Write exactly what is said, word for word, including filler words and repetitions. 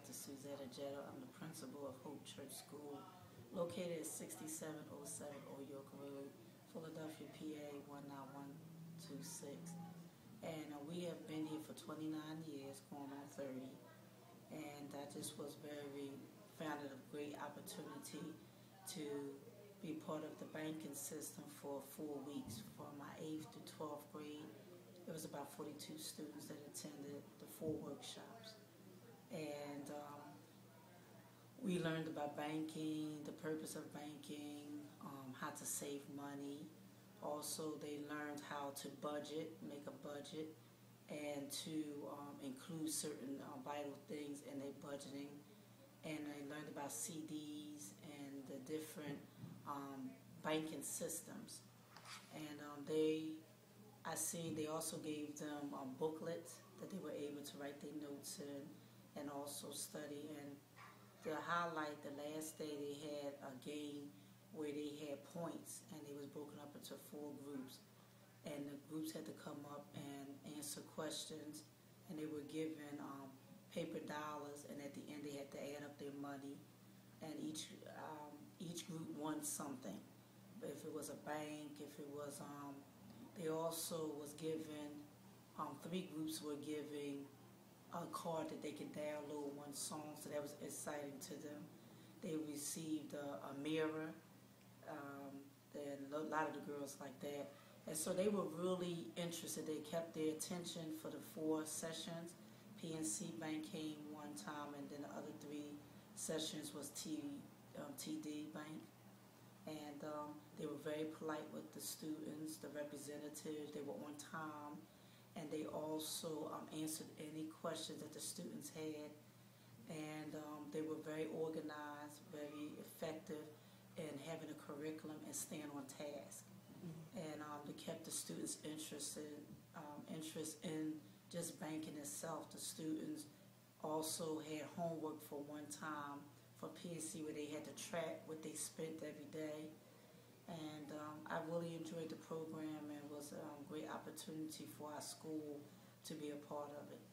Doctor Suzette Ajedho. I'm the principal of Hope Church School, located at sixty-seven oh seven Old York Road, Philadelphia, P A one nine one two six. And uh, we have been here for twenty-nine years, going on thirty. And I just was very, found it a great opportunity to be part of the banking system for four weeks, from my eighth to twelfth grade. It was about forty-two students that attended the four workshops. And um, we learned about banking, the purpose of banking, um, how to save money. Also, they learned how to budget, make a budget, and to um, include certain uh, vital things in their budgeting. And they learned about C Ds and the different um, banking systems. And um, they, I see, they also gave them um, booklets that they were able to write their notes in and also study. And the highlight, the last day, they had a game where they had points, and it was broken up into four groups, and the groups had to come up and answer questions, and they were given um, paper dollars, and at the end they had to add up their money, and each um, each group won something. If it was a bank, if it was, um, they also was given, um, three groups were giving a card that they could download one song, so that was exciting to them. They received a, a mirror. Um, and a lot of the girls like that, and so they were really interested. They kept their attention for the four sessions. P N C Bank came one time, and then the other three sessions was T, um, T D Bank, and um, they were very polite with the students, the representatives. They were on time, and they also um, answered any questions that the students had, and um, they were very organized, very effective, and having a curriculum and staying on task. Mm-hmm. And um, they kept the students interested, um, interest in just banking itself. The students also had homework for one time for P N C where they had to track what they spent every day. And um, I really enjoyed the program, and it was a great opportunity for our school to be a part of it.